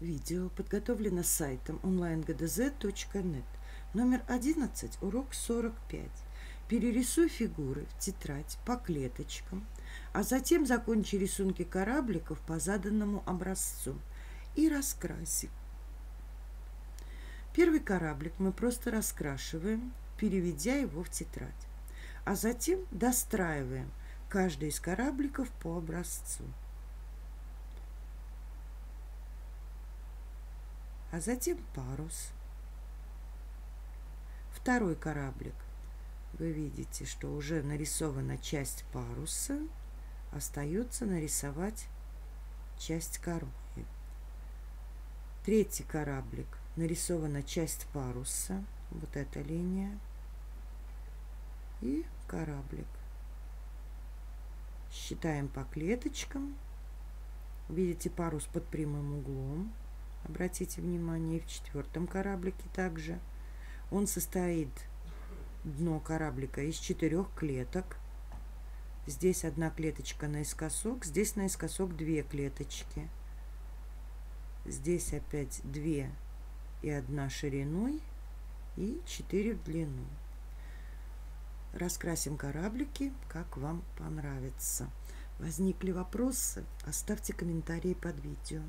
Видео подготовлено сайтом онлайн-gdz.net. Номер 11, урок 45. Перерисуй фигуры в тетрадь по клеточкам, а затем закончи рисунки корабликов по заданному образцу и раскраси. Первый кораблик мы просто раскрашиваем, переведя его в тетрадь, а затем достраиваем каждый из корабликов по образцу. А затем парус. Второй кораблик. Вы видите, что уже нарисована часть паруса. Остается нарисовать часть коробки. Третий кораблик. Нарисована часть паруса. Вот эта линия. И кораблик. Считаем по клеточкам. Видите, парус под прямым углом. Обратите внимание, в четвертом кораблике также. Он состоит, дно кораблика, из 4 клеток. Здесь одна клеточка наискосок, здесь наискосок 2 клеточки. Здесь опять 2 и 1 шириной и 4 в длину. Раскрасим кораблики, как вам понравится. Возникли вопросы? Оставьте комментарии под видео.